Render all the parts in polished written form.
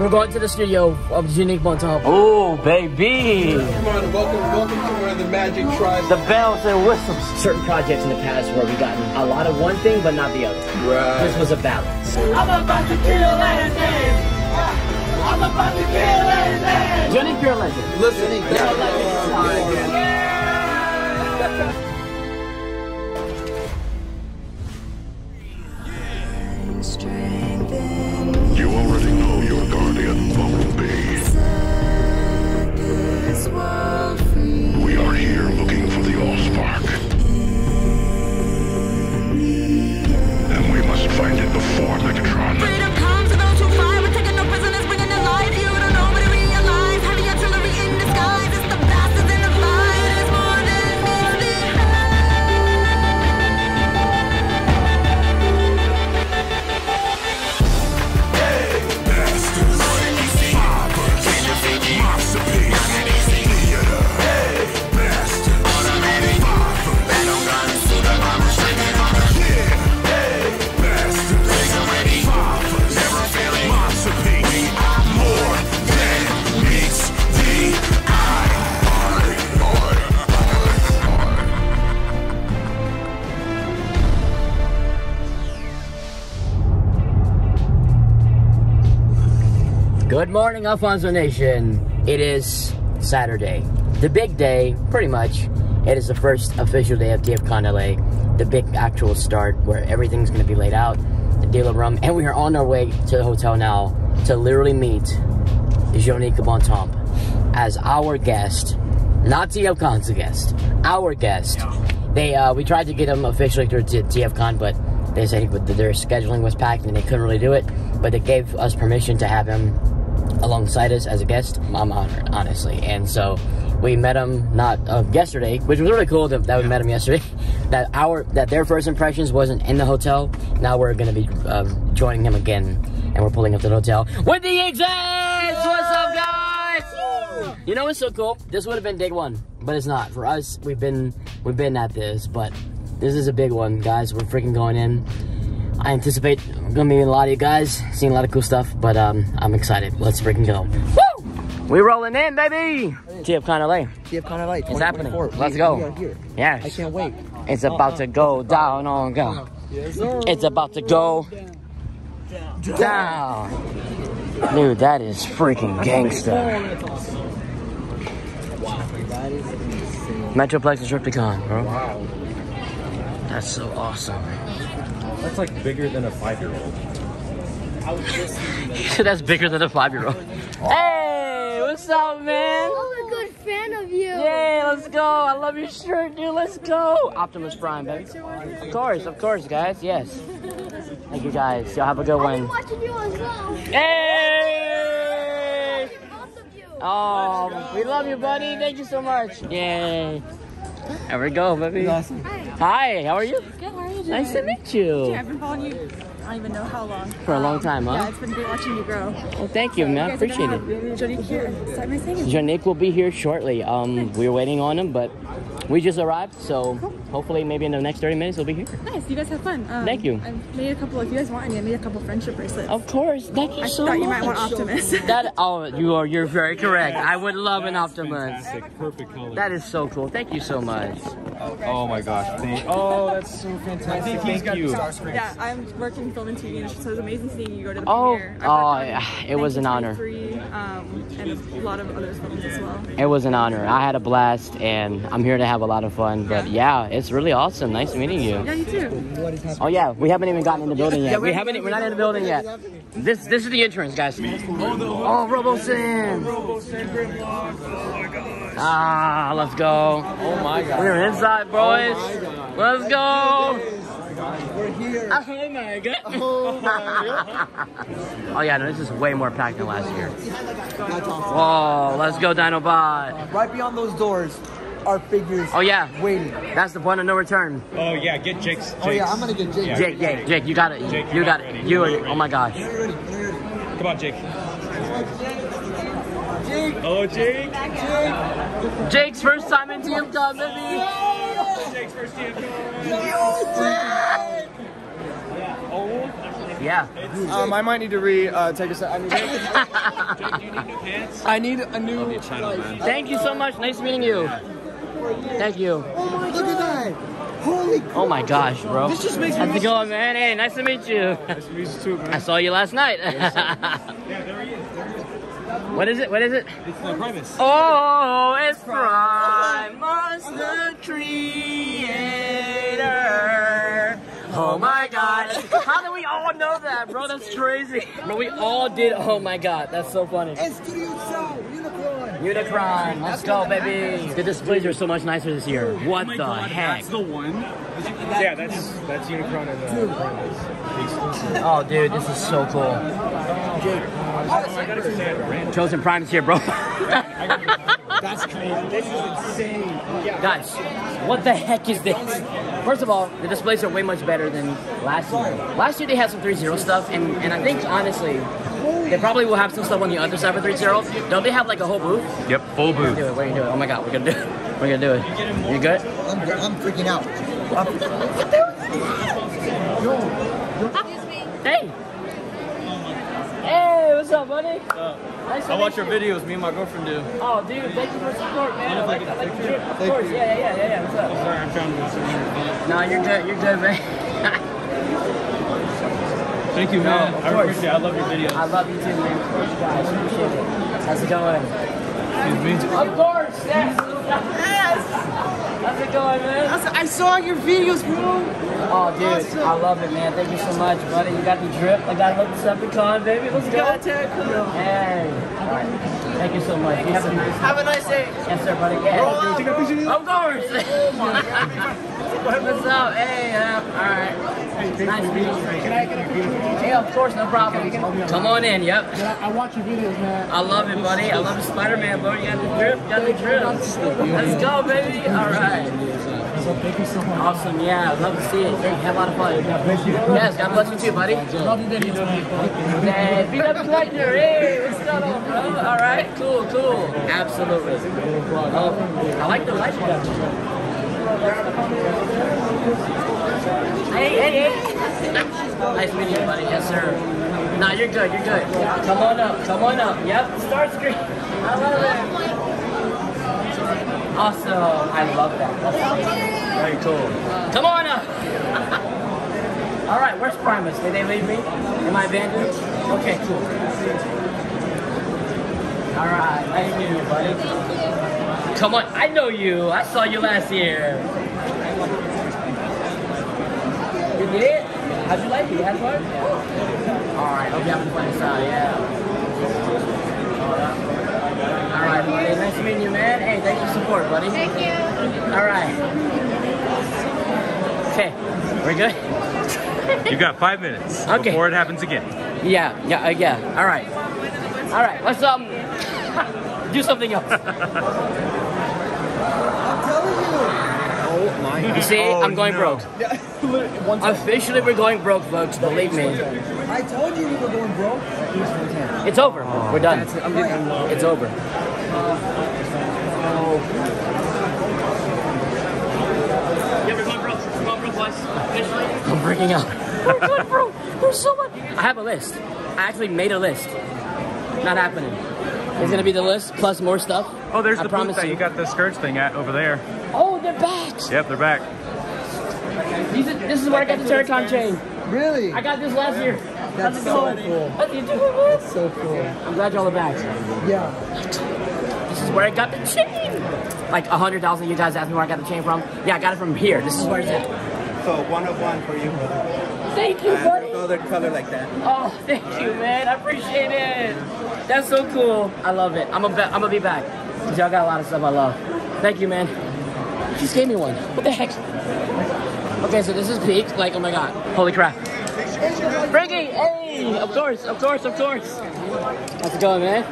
We're going to the studio of Jongnic Bontemps. Oh, baby! Come on, welcome to where the magic tries. The bells and whistles. Certain projects in the past where we gotten a lot of one thing, but not the other. Right. This was a balance. I'm about to kill anything! I'm about to kill anything! Jongnic, you're a legend. Listen, you're a legend. Yeah! You already know your guardian, Bumblebee. We are here looking for the Allspark. And we must find it before Megatron. Freedom comes to those who fight. We're taking no prisoners, bringing it life. You don't know, but it realize. Heavy artillery in disguise. It's the fastest in the fight. It's more than me. Good morning, Alfonso Nation. It is Saturday, the big day, pretty much. It is the first official day of TFCON LA, the big actual start where everything's going to be laid out, the dealer room, and we are on our way to the hotel now to literally meet Jongnic Bontemps as our guest, not TFCON's guest, our guest. They we tried to get him officially through TFCON, but they said their scheduling was packed and they couldn't really do it, but they gave us permission to have him alongside us as a guest. I'm honored, honestly. And so we met him yesterday, which was really cool that we met him yesterday. That their first impressions wasn't in the hotel. Now we're gonna be joining him again, and we're pulling up to the hotel with the exits. Yeah! What's up, guys? Yeah! You know what's so cool? This would have been day one, but it's not for us. We've been at this, but this is a big one, guys. We're freaking going in. I anticipate gonna be a lot of you guys, seeing a lot of cool stuff, but I'm excited. Let's freaking go. Woo! We rolling in, baby! TFCon LA. TFCon LA. It's happening. Let's go. Yeah. I can't wait. It's about to go down on go. It's about to go down. Dude, that is freaking gangsta. Metroplex and Ripticon, bro. Wow. That's so awesome. That's like bigger than a 5-year-old. He said that's bigger than a 5-year-old. Hey, what's up, man? I'm a good fan of you. Yay, let's go. I love your shirt, dude. Let's go. Optimus Prime, baby. Of course, guys. Yes. Thank you, guys. Y'all have a good one. I'm watching you as well. Hey! Oh, we love you, buddy. Thank you so much. Yay. There we go, baby. Awesome. Hi, how are you? Good, how are you doing? Nice to meet you. Dude, I've been following you, I don't even know how long. For a long time, huh? Yeah, it's been great watching you grow. Well, thank you, man. I appreciate it. Jongnic here. Jongnic will be here shortly. We're waiting on him, but we just arrived, so hopefully maybe in the next 30 minutes he'll be here. Nice, you guys have fun. Thank you. I made a couple, if you guys want any, I made a couple friendship bracelets. Of course, thank you so much. I thought you might want Optimus. You're very correct. I would love an Optimus. Fantastic, perfect color. That is so cool. Thank you so much. Oh my gosh. Oh, that's so fantastic. Thank you. Yeah, I'm working film and TV, so it's amazing seeing you go to the premiere. Oh, yeah. It was an honor. And a lot of other films as well. It was an honor. I had a blast, and I'm here to have a lot of fun. But yeah, it's really awesome. Nice meeting you. Yeah, you too. Oh yeah, we haven't even gotten in the building yet. Yeah, we're not in the building yet. This is the entrance, guys. Oh, RoboSan. Oh my god. Ah, let's go. Oh my god. We're inside, boys. Oh let's go. We're here. Oh my god. Oh my god. Oh yeah, no, this is way more packed than last year. Whoa, let's go, Dino Bot. Right beyond those doors are figures. Oh yeah. Waiting. That's the point of no return. Oh yeah, get Jake's. Oh yeah, I'm gonna get Jake. Jake, you got it. You got it. You are. Oh my god. Come on, Jake. Jake. Oh, Jake. Jake's first time in TFCon, baby. Jake's first TFCon. Oh Yeah. I might need to take a second. Jake, do you need new pants? I need a new... Love your channel, man. Thank you so much. Nice meeting you. Thank you. Oh my God. Look at that. Holy crap. Oh my gosh, bro. This just makes me... How's it going, man? Hey, nice to meet you. Nice to meet you too, man. I saw you last night. Yeah, there he is. There he is. What is it? What is it? It's the Primus. Oh, it's Primus, the creator. Oh my God. How do we all know that, bro? That's crazy. Bro, we all did. Oh my God. That's so funny. It's Unicron. Let's go, baby. The displays are so much nicer this year. What the heck? That's the one? Yeah, that's Unicron and the Primus. Oh, dude, this is so cool. Chosen Prime is here, bro. That's crazy. This is insane. Guys, what the heck is this? First of all, the displays are way much better than last year. Last year they had some 3.0 stuff, and I think, honestly, they probably will have some stuff on the other side of 3.0. Don't they have like a whole booth? Yep, full booth. We're gonna do it. We're gonna do it. Oh my God, we're gonna do it. We're gonna do it. You good? I'm freaking out. Excuse me. Hey. Hey, what's up, buddy? Nice I watch your videos. Me and my girlfriend do. Oh, dude, thank you for the support, man. I like the trip. Of course. Yeah. What's up? I'm sorry, I'm trying to do something. No, you're good. You're good, man. Thank you, man. No, I appreciate it. I love your videos. I love you too, man. Of course, guys. I appreciate it. How's it going? Excuse me? Of course, yes. Yes. How's it going, man? I saw your videos, bro. Oh, dude, awesome. I love it, man. Thank you so much, buddy. You got the drip. I got the Decepticon, baby. Let's go. Hey. All right. Thank you so much. You have a nice day. Yes, sir, buddy. Yeah. Roll out, of course. What's up? Hey. All right. Nice to meet you. Can I get a picture? Hey, of course, no problem. Come on in. Yep. I watch your videos, man. I love it, buddy. I love Spider-Man, bro. You got the drip. You got the drip. Let's go, baby. All right. So thank you so much. Awesome. Yeah, I'd love to see it. Have a lot of fun. Thank you. Yes, God bless you too, buddy. Love you, baby. Hey, beat up Lightner. Hey, what's going on, bro? All right. Cool, cool. Absolutely. I like the light one. Hey, hey, hey. Nice meeting you, buddy. Yes, sir. Nah, you're good. You're good. Come on up. Come on up. Yep. Starscream. I love it. Awesome. I love that. Very cool. Come on up. All right, where's Primus? Did they leave me? Am I abandoned? Okay, cool. All right, nice meeting you, buddy. Come on, I know you. I saw you last year. You did? How'd you like it? You had fun? Yeah. All right, hope you have fun inside, yeah. All right, buddy. Nice meeting you, man. Hey, thanks for support, buddy. Thank you. All right. Okay, we're good? You got 5 minutes okay. Before it happens again. Yeah. All right. All right, let's do something else. I'm telling you. Oh, my God. You see, I'm going broke. Officially, we're going broke, folks. Believe me. I told you we were going broke. It's over. We're done. It's over. Yeah, we're going broke. We're going broke, boys. Officially. I'm breaking up. We're going broke. There's so much. I have a list. I actually made a list. Not happening. It's gonna be the list plus more stuff. Oh, there's the booth that you got the Scourge thing at over there. Oh, they're back. Yep, they're back. This is where I got the Terracon chain. Really? I got this last year. That's so cool. That's so cool. I'm glad y'all are back. Yeah. This is where I got the chain. Like 100,000 of you guys asked me where I got the chain from. Yeah, I got it from here. This is where it's at. So 101 for you, brother. Thank you, buddy. No other color like that. Oh, thank you, man. I appreciate it. That's so cool. I love it. I'm gonna be back. Y'all got a lot of stuff I love. Thank you, man. You just gave me one. What the heck? Okay, so this is peak. Like, oh my God. Holy crap. Frankie, hey! Of course. How's it going, man?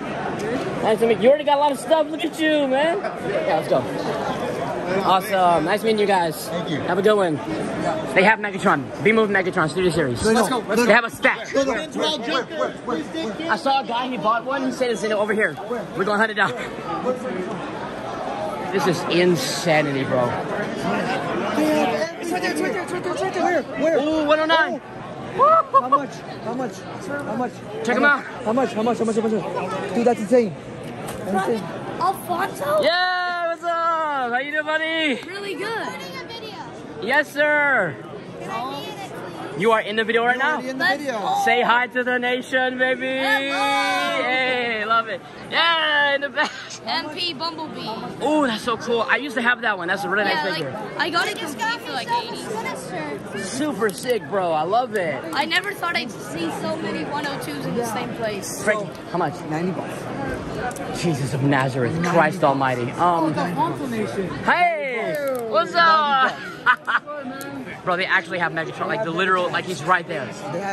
Nice to meet you. You already got a lot of stuff. Look at you, man. Yeah, let's go. Awesome. Nice meeting you guys. Thank you. Have a good one. They have Megatron. B-Move Megatron Studio Series. Let's go. They have a stack. I saw a guy, he bought one. He said it's in over here. We're going to hunt it down. This is insanity, bro. It's right there. Where? Ooh, 109. How much? How much? How much? Check him out. How much? How much? How much? How much? Dude, that's insane. That's insane. Alfonso? Yeah, what's up? How you doing, buddy? Really good. I'm putting a video. Yes, sir. Can I be in it, please? You are in the video right now? In the video. Say hi to the nation, baby. Hello. Hey, love it. Yeah, in the back. MP Bumblebee. Oh, that's so cool. I used to have that one. That's a really nice figure. Like, I got it complete for like 80. Super sick, bro. I love it. I never thought I'd see so many 102s in the same place. Frankie, how much? 90 bucks. Jesus of Nazareth, Christ Almighty. Hey, what's up? Bro, they actually have Megatron. Like the literal, like he's right there.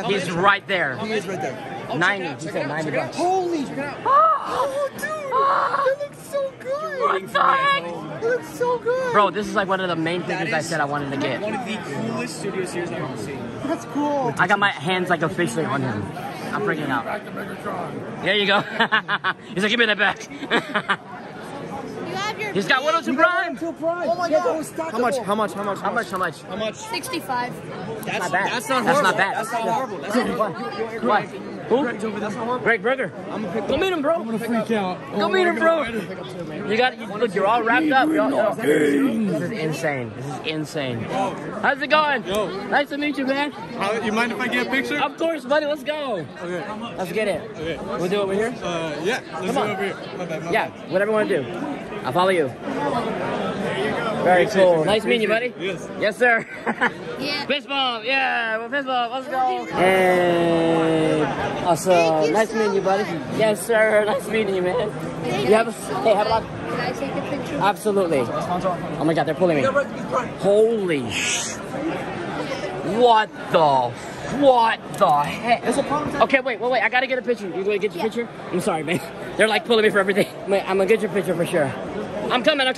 He's right there. He is right there. 90. He said 90 bucks. Holy! Oh, dude. It looks so good! What the heck? It looks so good! Bro, this is like one of the main figures I said I wanted to get. One of the coolest studio series I've ever seen. That's cool. I got my hands like officially on him. I'm freaking out. There you go. He's like, give me that back. He's got 102 Prime! Oh my god! How much? How much? How much? How much? How much? How much? 65. That's not bad. That's not horrible. That's not bad. That's not horrible. That's not horrible. What? Who? Greg Burger. Go meet him, bro. I'm gonna freak out. Go meet him, bro. You got. Look, you're all wrapped up. This is insane. This is insane. How's it going? Yo. Nice to meet you, man. You mind if I get a picture? Of course, buddy. Let's go. Okay. Let's get it. Okay. We'll do it over here. Yeah. Let's do it over here. My bad. Yeah. Whatever you want to do. I'll follow you. There you go. Very cool. Nice meeting you, buddy. Yes. Yes, sir. Yeah. Fist bump. Yeah. Well, fist bump. Let's go. Hey. Awesome. Nice meeting you, buddy. Yes, sir. Nice meeting you, man. You have a, hey, have a lot. Can I take a picture? Absolutely. Oh my God, they're pulling me. Holy sh! What the heck? Okay, wait. I gotta get a picture. You gonna get your picture? I'm sorry, man. They're like pulling me for everything. Wait, I'm gonna get your picture for sure. I'm coming.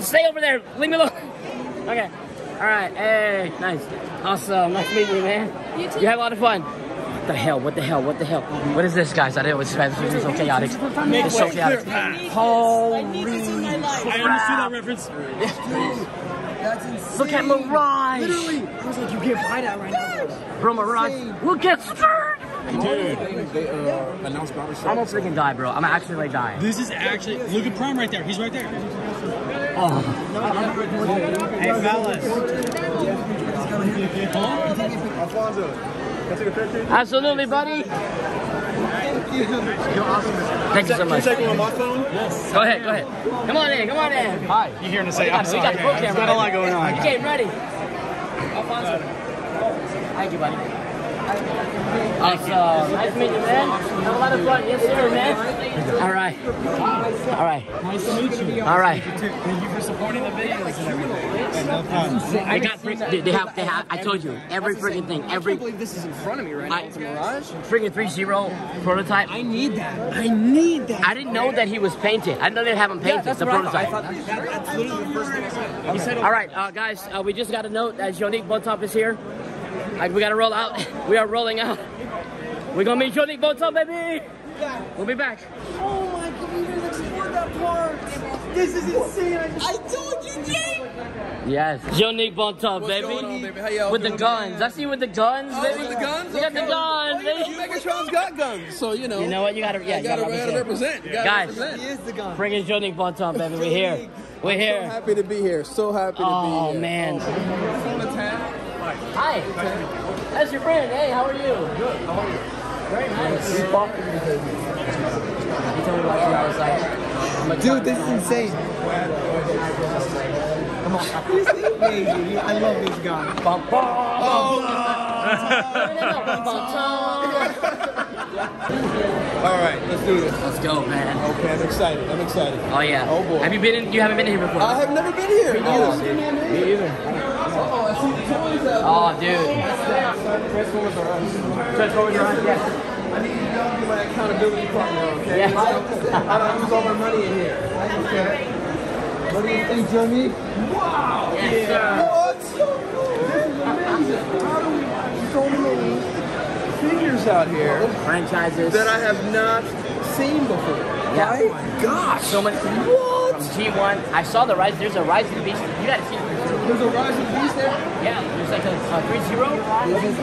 Stay over there. Leave me alone. Okay. All right. Hey, nice. Awesome. Nice meeting you, man. You too. You have a lot of fun. What the hell? What is this, guys? I didn't know this is so chaotic. It's so chaotic. Holy crap. I understand that reference. That's insane. Look at Mirage! Literally! I was like, you can't buy that right now. Bro, Mirage, look at Stern! Dude, they announced barbershop. I'm almost freaking die, bro. I'm actually like dying. This is actually, look at Prime right there. He's right there. Oh. Hey, fellas. Absolutely, buddy. Thank you. You're awesome. Thank you so much. Can you take one on my phone? Yes. Go ahead. Come on in. Hi. You're here to say I'm sorry. There's not a lot going on. You came ready. Alfonso. Thank you, buddy. Awesome. Nice meeting you, man. Have a lot of fun. Yes, sir, man. All right. Nice to meet you. All right. Thank you for supporting the videos and everything. No problem. I got freaking. They have. I told you. Every freaking thing. Every. I can't believe this is in front of me right now. It's a Mirage. Freaking 3-0 prototype. I need that. I didn't know that he was painted. I didn't know they'd have him painted. It's a prototype. That's literally the first thing I said. All right, guys. We just got a note that Jongnic Bontemps is here. We gotta roll out. We are rolling out. We're gonna meet Jongnic Bontemps, baby. Yeah. We'll be back. Oh my God, we explored that part. This is insane. I told you, Jake. Yes. Jongnic Bontemps, baby. With the guns. I see you with the guns, baby. With the guns? You got the guns, baby. Megatron's got guns, so you know. You know what? You gotta represent. Guys, he is the gun. Bring in Jongnic Bontemps, baby. We're here. So happy to be here. Oh man. Hi. That's your friend. Hey, how are you? Good. How are you? Very nice. He told me about you. I was like, dude, this is insane. Come on. I love this guy. All right, let's do this. Let's go, man. Okay, I'm excited. Oh yeah. Oh boy. Have you been in? You haven't been here before. I have never been here. Me either. Oh, dude. Transformers are on. Yes. I need you to know be my accountability partner, okay? Yes. I don't lose all my money in here. Okay. What do you think, Jongnic? Wow! Yes, yeah. Oh, it's so cool. This is amazing. How do we watch so many figures out here? Franchises. That I have not seen before. Yeah. Oh, my gosh. So much. What? From G1. I saw the Rise. There's a Rise of the Beasts. You gotta see it. There's a Rise of the Beast there? Yeah, there's like a 3-0.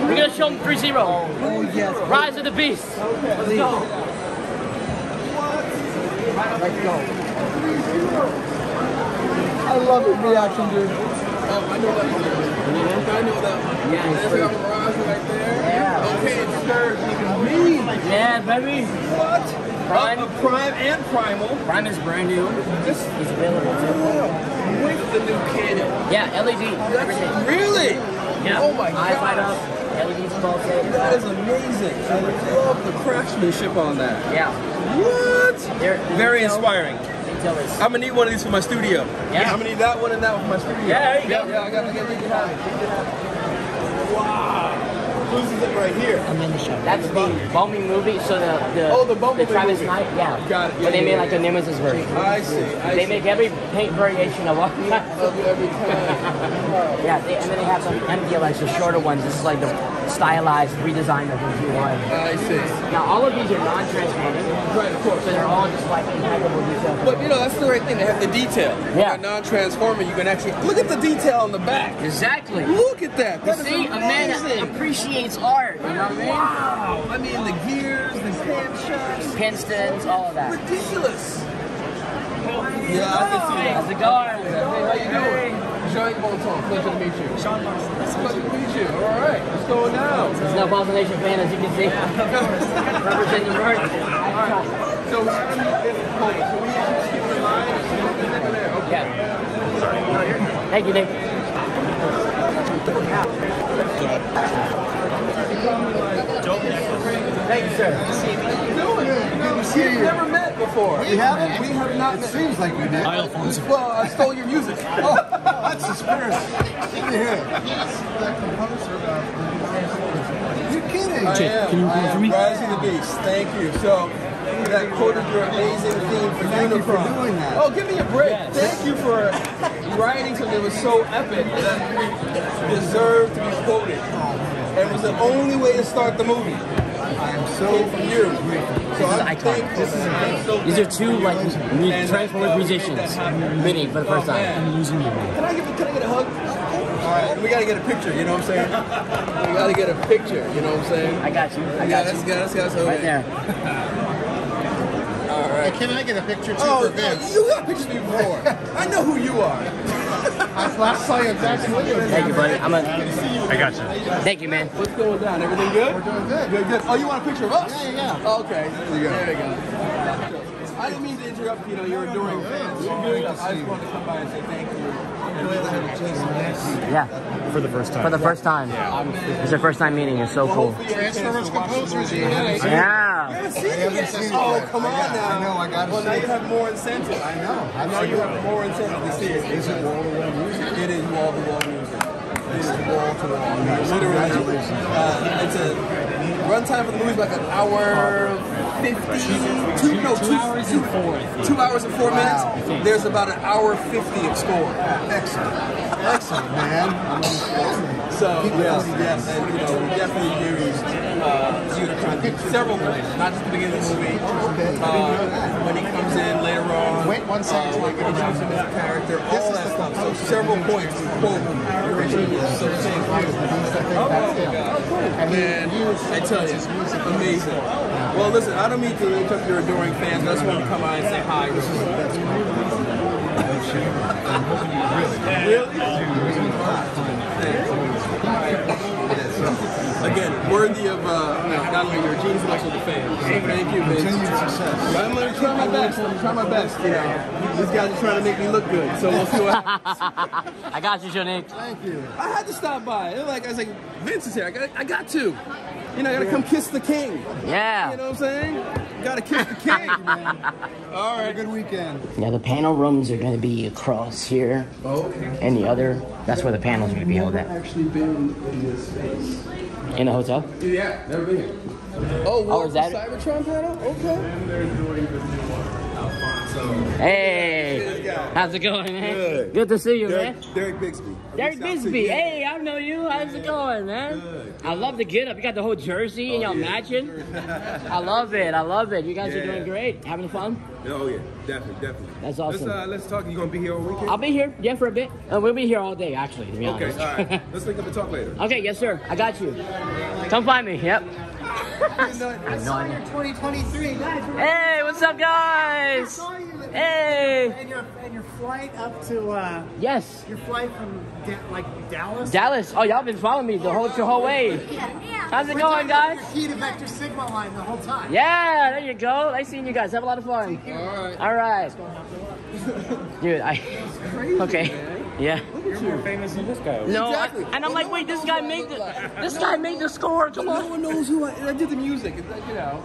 We're going to show them 3-0. Oh, yes. Rise of the Beast. Okay. Let's go. What? Let's go. 3-0. I love his reaction, dude. Oh, I know that one. I know that one. Yeah, there's a Mirage right there. Yeah. Okay, it's third. Me. Yeah, baby. What? Prime. Prime and Primal. Prime is brand new. This is available too. With the new cannon. Yeah, LED. That's really? Yeah. Oh my god. Light up. LED small set. That is amazing. I love the craftsmanship on that. Yeah. What? Very inspiring. I'm gonna need one of these for my studio. Yeah. I'm gonna need that one and that one for my studio. Yeah, there you go. Yeah, I gotta get Lincoln out of it. Wow. Who's it right here? I'm in the show. That's the Bumblebee movie. So the Travis Knight, yeah. Got it. Yeah, but they made like a Nemesis version. I see. They make every paint variation of all kinds. Every time. Yeah, and then they have some MDLX, the shorter ones. This is like the stylized redesign of the G1. I see. Now all of these are non-transforming. Right, of course. So they're all just like impeccable detail. But you know that's the right thing. They have the detail. Yeah. Non-transforming, you can actually look at the detail on the back. Exactly. Look at that. That is amazing. A man appreciates art, you know what I mean? Wow! I mean the gears, the camshafts, pistons, all of that. Ridiculous! Yeah, I can see that. How's it going? Hey, how you doing? Jongnic Bontemps, pleasure to meet you. Sean Bontan, pleasure to meet you. All right, what's going on? It's an Alfonso Nation fan, as you can see. Yeah, representing the work. Alright, so we're going to meet this point. So we have to keep in mind. Okay. Yeah. Sorry, I'm not here. Thank you, Nick. Thank you, sir. Good to see you. We've never met before. We haven't? We have not. It seems like we did. Well, I stole your music. Oh, that's suspicious. Good to hear. You're kidding. Jake, can you read for me? Rise of the Beast. Thank you. So, that quoted your amazing theme for Unicron. Oh, give me a break. Yes. Thank you for writing something that was so epic that deserved to be quoted. It was the only way to start the movie. I am so familiar with you. So I think this is iconic. These are two like Transformers musicians meeting for the first time. I'm losing you. Can I get a hug? All right, we gotta get a picture. You know what I'm saying? We gotta get a picture. You know what I'm saying? I got you. I got you. That's okay. Right there. All right. Can I get a picture too for Vince? You got pictures before. I know who you are. Last saw you exactly what you were doing. Thank you, buddy. I got you. Thank you, man. What's going down? Everything good? We're doing good. Good, good. Oh, you want a picture of us? Yeah, yeah, yeah. Okay. There you go. There you go. I didn't mean to interrupt you. Know, you're adoring fans. You're good. I just wanted to come by and say thank you. Yeah. For the first time. For the first time. Yeah. It's your first time meeting. It's so cool. Transformers composers. Yeah. Oh, come on now. I know. I got to see it. Well, now you have more incentive. I know. I know you have more incentive to see it. Is it wall-to-wall music? It is wall-to-wall music. It is wall-to-wall music. Literally. It's a runtime for the movie is like an hour. 2 hours and 4 minutes. Wow. There's about an hour 50 of score. Excellent. Excellent, man. So, yes, and you know, we definitely used several places, not just the beginning of the movie. Oh, okay. When he comes in later on. Wait one second. Like, introduce him as a character, all that stuff. So, several points to quote your genius. So, thank you. Oh, my God. Man, I tell you, it's amazing. Well, listen, I don't mean to interrupt your adoring fans. I just want to come out and say hi. Really? Again, worthy of not only your genes, but also the fans. Thank you, man. I'm going to try my best. I'm going to try my best. You know, these guys are trying to make me look good, so we'll see what happens. I got you, Jongnic. Thank you. I had to stop by. I was like, Vince is here. I got to. You know, I gotta come kiss the king. Yeah. You know what I'm saying? You gotta kiss the king, man. All right, good weekend. Now the panel rooms are gonna be across here. Okay. And the other, that's where the panels are gonna be held at. I've actually been in this space. In a hotel? Yeah, never been here. Oh, what? Oh, is that Cybertron panel? Okay. And they're doing the new one, Alfonso. Hey. How's it going, man? Good. Good to see you, man. Derek Bixby. Derek Bixby. Hey, I know you. How's it going, man? Good. I love the get up. You got the whole jersey and y'all matching. I love it. I love it. You guys are doing great. Having fun? Oh, yeah. Definitely, definitely. That's awesome. Let's talk. You going to be here all weekend? I'll be here, yeah, for a bit. We'll be here all day, actually, to be honest. All right. Let's link up and talk later. Okay, yes, sir. I got you. Come find me. Yep. I saw your 2023. Hey, what's up, guys? Hey. And your flight up to yes. Your flight from like Dallas. Dallas. Oh, y'all been following me the whole way. Yeah. How's it going, guys? Your key to vector sigma line the whole time. Yeah. There you go. Nice seeing you guys. Have a lot of fun. All right. All right. Dude, That's crazy, okay. Man. Yeah. You're more famous than this guy. No, exactly. And I'm like, wait, this guy made the score. Come on. No one knows who I did the music. It's like, you know,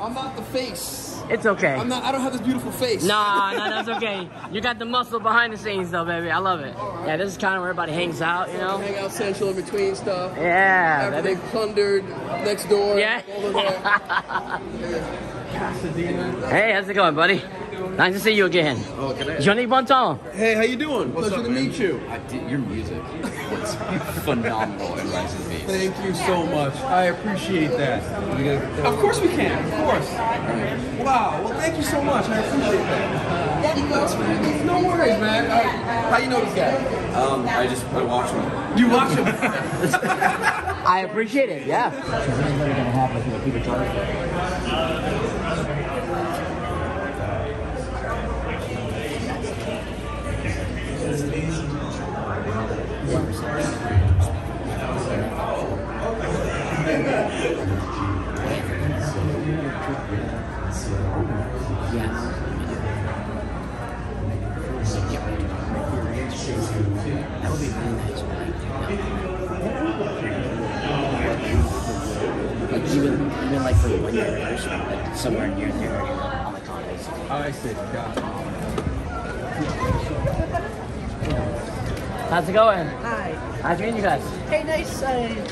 I'm not the face. It's okay. I don't have this beautiful face. Nah, no, that's okay. You got the muscle behind the scenes though, baby. I love it. Right. Yeah, this is kind of where everybody hangs out, you know. Hang out central in between stuff. Yeah. After they plundered next door. Yeah. Over there. Yeah. Hey, how's it going, buddy? Nice to see you again. Oh, Jongnic Bontemps. Hey, how you doing? Pleasure to meet you. Your music was phenomenal in Rise of the Beasts. Thank you so much. I appreciate that. Of course we can. Of course. Right. Wow. Well, thank you so much. I appreciate that. No worries, man. How you know this guy? I watch him. You watch him? I appreciate it, yeah. Is anybody going to have like a Peter Cullen? That would be really nice, right? Like even like for 1 year or something, like somewhere near there on the con basically. Oh, I see. Gotcha. How's it going? Hi. How's it going, you guys? Hey, nice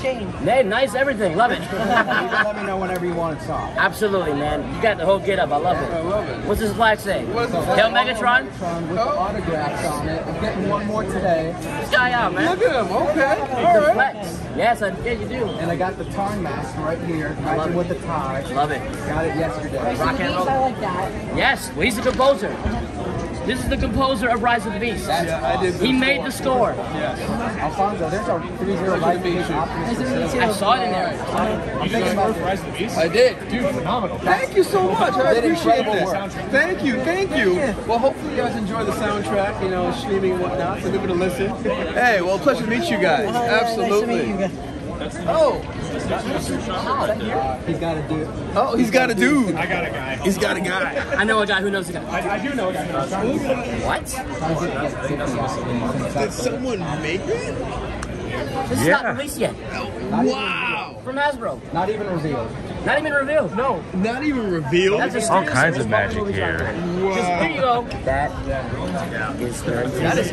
chain. Hey, nice everything. Love it. Let me know whenever you want it solved. Absolutely, man. You got the whole get up. I love it. I love it. What's his flag say? What's his flag? Hail Megatron? Megatron with the autographs on it. I'm getting one more today. This guy out, man. Look at him. Okay. All right. Flex. Yes, yeah, you do. And I got the Tarn mask right here. I love it. With the tie. Love it. Got it yesterday. Rock and roll. I like that. Yes. Well, he's a composer. This is the composer of Rise of the Beasts. He made the score. Yes. Alfonso, there's our 3-0 Optimus. I saw it in there. I'm thinking about Rise of the Beasts. I did. Dude, phenomenal. Thank you so much. I appreciate this. Thank you. Thank you. Well, hopefully you guys enjoy the soundtrack, you know, streaming and whatnot. So give it a listen. Hey, well, pleasure to meet you guys. Absolutely. Nice to meet you guys. Oh, he's got a dude. Oh, he's got a dude. I got a guy. He's got a guy. I know a guy who knows a guy. I do know a guy. What? Did someone make it? This is not released yet. Wow. From Hasbro. Not even revealed. Not even revealed. No. Not even revealed. That's all kinds of magic here. There you go. That is great. That is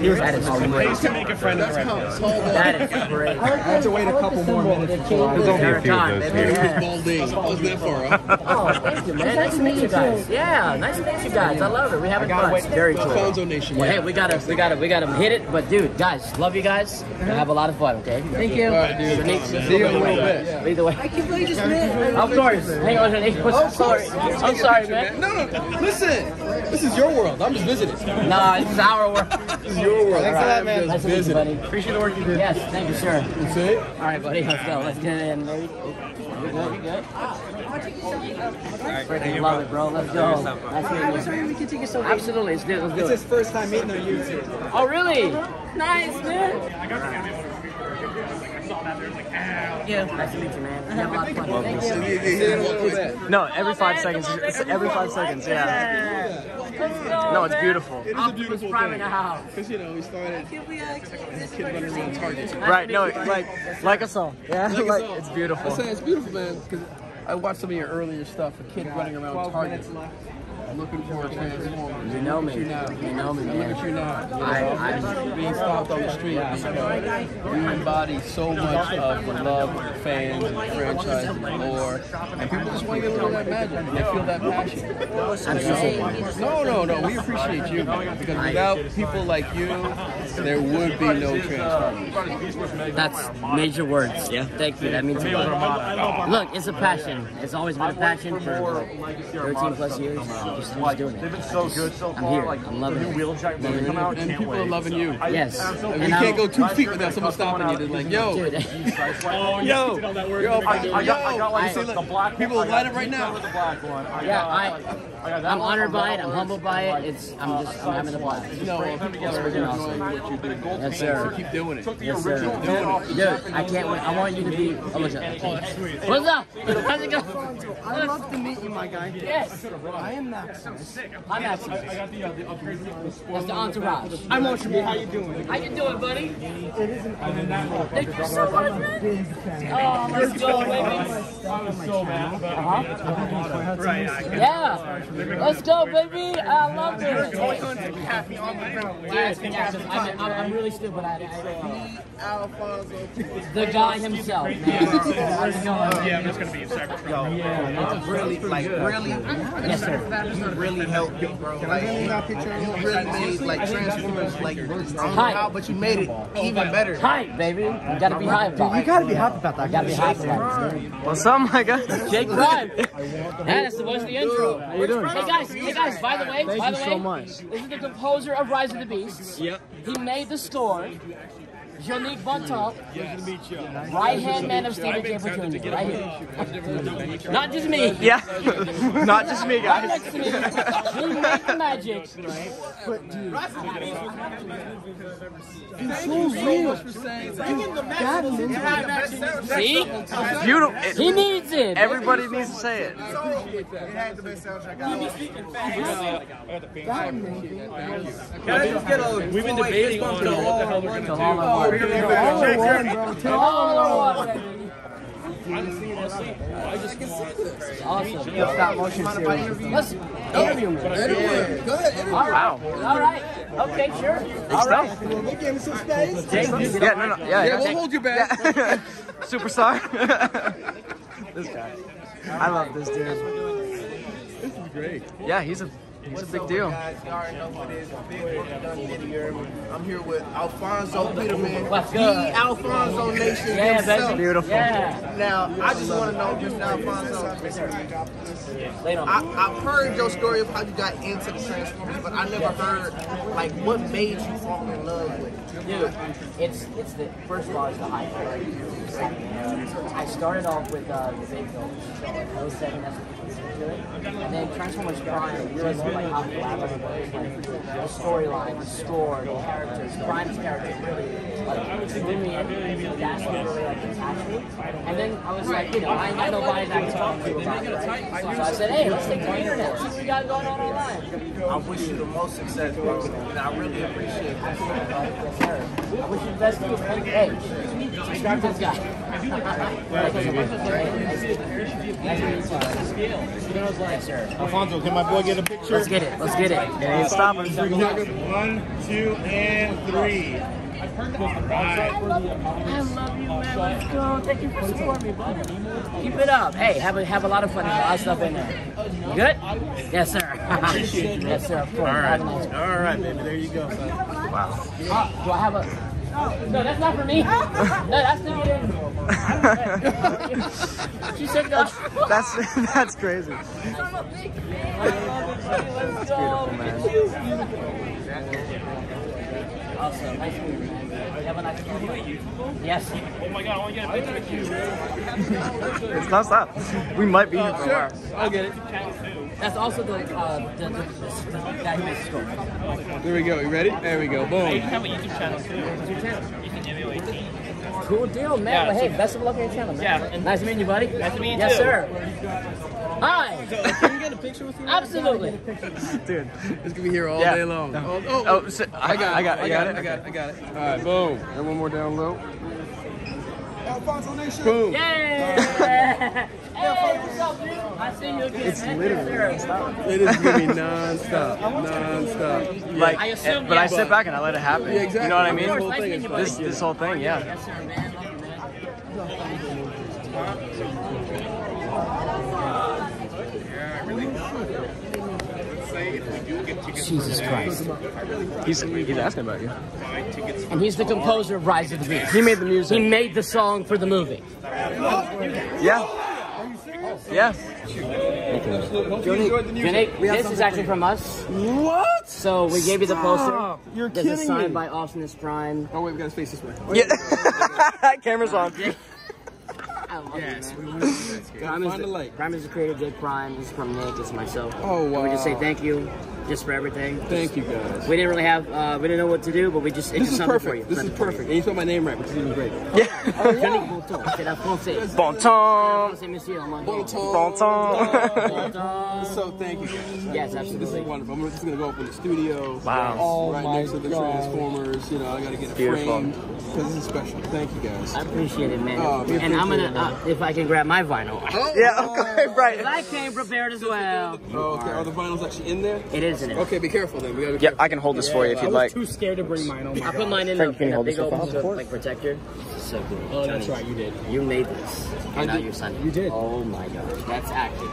to make a friend of that is great. I have to wait a couple more minutes. There's only a few of those here. It wasn't that far up. Oh, thank you, man. Nice to meet you guys. Yeah, nice to meet you guys. I love it. We're having fun. It's very cool. Alfonso Nation. Hey, we gotta hit it. But dude, guys, love you guys. Have a lot of fun. Okay. Thank you. See you in a little bit. Lead the way. I can play just minutes. Sorry. Hang on, I'm sorry. I'm sorry, man. No, no. Listen. This is your world. I'm just visiting. Nah, this is our world. This is your world. Thanks for that, man. Nice to meet you, buddy. Appreciate the work you did. Yes, thank you, sir. That's it. All right, buddy. Let's go. Let's get it in, baby. You good? You good? I love it, bro. Let's go. Nice meeting you. I was hoping we could take a selfie. Absolutely. Let's do it. Let's do it. It's his first time meeting on YouTube. Oh, really? Nice, man. Yeah. Nice to meet you, man. Thank you. No, every 5 seconds. Every 5 seconds, yeah. No, it's beautiful. It is a beautiful thing. Because, you know, we started kids running around Target. Right, no, like us all. Yeah, like, it's beautiful. I'm saying it's beautiful, man. I watched some of your earlier stuff, a kid running around Target looking for a Transformer. You know me. You know me. Man. Look at you now. I'm being stopped on the street. You embody so much of the love of the fans and the franchise and the lore. And people just want to get a little of that magic. They feel that passion. No. We appreciate you, man, because without people like you, there would be no Transformers. That's major words. Yeah. Thank you. That means a lot. Look, it's a passion. It's always been a passion for 13 plus years. Like, doing it. They've been so good so far. I'm here. Like, I'm loving it. And people are loving you. Yes. And you can't go 2 feet without someone stopping you. They're like, yo. People light up right now. Yeah, I'm honored by it. I'm humbled by it. I'm having a blast. No, yes, sir. Keep doing it. Yes, sir. Dude, I can't wait. I want you to be. What's up? How's it going? I'd love to meet you, my guy. Yes. I am Max. I'm Max. I got the upgrade. That's the entourage. I'm Oshabu. How you doing? How you doing, buddy? It is an honor. Thank you so much, man. Oh, let's go, baby. I was so mad about it. Yeah. Let's go, baby. I love this. Dude, I'm really stupid at it. The guy himself, man. Yeah, that's going to be a sacrifice. Yeah, really, like, really. Yes, sir. You really helped me, bro. Like, you really made, like, Transformers, like, hype, but you made it even better. Hype, baby. You gotta be hype about it. You gotta be hype about that. You gotta be hype about it. What's up, my guy? Jake Prime. That's the voice of the intro. How you doing? Hey, guys, by the way, thank you so much. This is the composer of Rise of the Beasts. Yep. He made the score. Jongnic Bontemps, right-hand man of Steven Jake Prime, right here. Not just me. Yeah, not just me, guys. Right next to me, he made the magic. But, dude, it's so real. That is it. See? It's beautiful. He needs it. Everybody needs to say it. It had the best soundtrack I got. Can I just get a... We've been debating on what the hell we're going to do. We'll hold you back. Yeah. Superstar. This guy. I love this dude. This is great. Yeah, he's a big deal. Guys, you already know what it is. Big work done here. I'm here with Alfonso Peterman, the Alfonso Nation himself. That's beautiful. Yeah. Now, I just want to know, Mr. Alfonso, I've heard your story of how you got into the Transformers, but I never heard, like, what made you fall in love with it. Dude, it's the first of all, it's the hype. I started off with the big films, so like 07, that's what was into it. And then Transformers Prime, really more like how collaborative it was, like the storyline, the score, the characters. Prime's characters really like drew me in. That's what really like attached me. And then I was like, you know, I had nobody that I could talk to about it, right? So I said, hey, let's take the internet. See what we got going on online. I wish you the most success, bro, and I really appreciate that. I wish you the best of hey, subscribe to this guy. Alfonso, can my boy get a picture? Let's get it. Let's get it. There is stop. 1, 2, and 3. I love you, man. Let's go. Thank you for supporting me, buddy. Keep it up. Hey, have a lot of fun. A lot of stuff in there. Good? Yes, sir. Yes, sir. Of course. All right. All right, baby. There you go, son. Wow. Do I have a... No, that's not for me. No, that's not it. She said no. That's crazy. I'm a big fan. Let's go. That's beautiful, man. Awesome. Nice to meet you, man. Have a nice day. Yes. Oh my God, I want to get a picture with you, man. It's not stop. We might be here for sure. I'll get it. That's also the scope. There we go. You ready? There we go. Boom. I have a YouTube channel too. What's your channel? You can emulate me. Cool deal, man. Yeah, but hey, best of luck on your channel, man. Yeah. Nice meeting you, buddy. Nice to meet you. Yes, sir. Hi. Can you get a picture with me? Absolutely. Dude, it's gonna be here all day long. Oh, I got it. I got it. All right, boom. And one more down low. Alfonso Nation. Boom. Yeah. Hey, what's up, dude? I see you again. It's literally nonstop. It is gonna be nonstop, nonstop. Like, I assume, but yeah. I sit back and I let it happen. Yeah, exactly. You know what I mean? Whole thing is this whole thing, yeah. Yes, sir, man. Yeah, I really Jesus Christ. He's asking about you. And he's the composer of Rise of the Beasts. He made the music. He made the song for the movie. Yeah. Are you serious? Yeah. Jongnic, this is actually from us. What? So we gave you the poster. You're kidding me. This is signed by Optimus Prime. Oh wait, we gotta face this way. Yeah. Camera's on. Yes, we want to see that here. Prime is the creator, Jake Prime. This is from Nick. It's myself. Oh, wow. And we just say thank you just for everything. Thank you, guys. We didn't really have, we didn't know what to do, but we just, it's something for you. This is perfect. And you spelled my name right, which is even great. Yeah. Jongnic Bontemps. Bontemps. So thank you, guys. Yes, absolutely. This is wonderful. This is going to go up in the studio. Wow. Oh, right next to the Transformers. You know, I got to get a frame. Because this is special. Thank you, guys. I appreciate it, man. And I'm going to, if I can grab my vinyl. Oh, yeah, okay, right. I came prepared as well. Oh, okay. Are the vinyls actually in there? It is in it. Okay, be careful then. We gotta be careful. I can hold this for you if you'd like. I was too scared to bring mine. Oh my God. I put mine in a big old like protector. So cool. Oh, that's right. You did. You made this. I know you signed it. You did. Oh my gosh. That's actually.